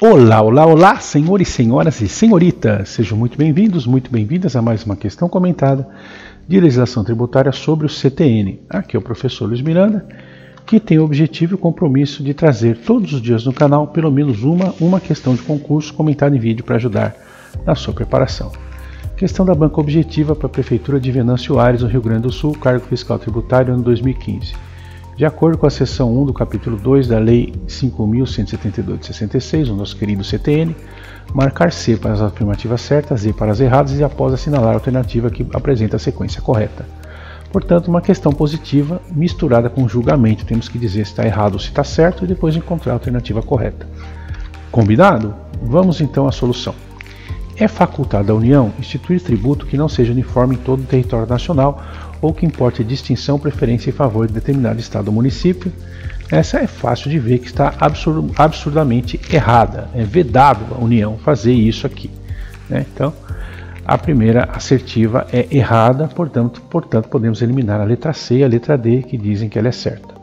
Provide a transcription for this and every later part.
Olá, olá, olá, senhores, senhoras e senhoritas! Sejam muito bem-vindos, muito bem-vindas a mais uma questão comentada de legislação tributária sobre o CTN. Aqui é o professor Luiz Miranda, que tem o objetivo e o compromisso de trazer todos os dias no canal pelo menos uma questão de concurso comentada em vídeo para ajudar na sua preparação. Questão da Banca Objetiva para a Prefeitura de Venâncio Aires, no Rio Grande do Sul, cargo fiscal tributário, ano 2015. De acordo com a seção 1 do capítulo 2 da lei 5.172 de 66, o nosso querido CTN, marcar C para as afirmativas certas, E para as erradas e após assinalar a alternativa que apresenta a sequência correta. Portanto, uma questão positiva misturada com julgamento, temos que dizer se está errado ou se está certo e depois encontrar a alternativa correta. Combinado? Vamos então à solução. É facultado à União instituir tributo que não seja uniforme em todo o território nacional ou que importe distinção, preferência e favor de determinado estado ou município. Essa é fácil de ver que está absurdamente errada. É vedado à União fazer isso aqui, né? Então, a primeira assertiva é errada, portanto, podemos eliminar a letra C e a letra D, que dizem que ela é certa.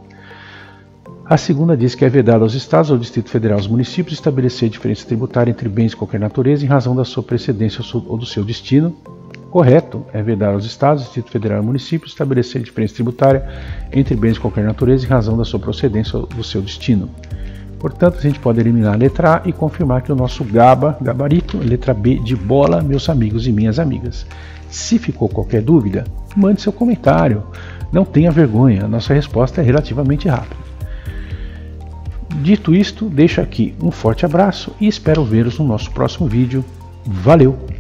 A segunda diz que é vedado aos Estados, ao Distrito Federal e aos municípios estabelecer diferença tributária entre bens de qualquer natureza em razão da sua precedência ou do seu destino. Correto, é vedado aos Estados, Distrito Federal e municípios estabelecer diferença tributária entre bens de qualquer natureza em razão da sua procedência ou do seu destino. Portanto, a gente pode eliminar a letra A e confirmar que o nosso gabarito, letra B de bola, meus amigos e minhas amigas. Se ficou qualquer dúvida, mande seu comentário. Não tenha vergonha, a nossa resposta é relativamente rápida. Dito isto, deixo aqui um forte abraço e espero vê-los no nosso próximo vídeo. Valeu!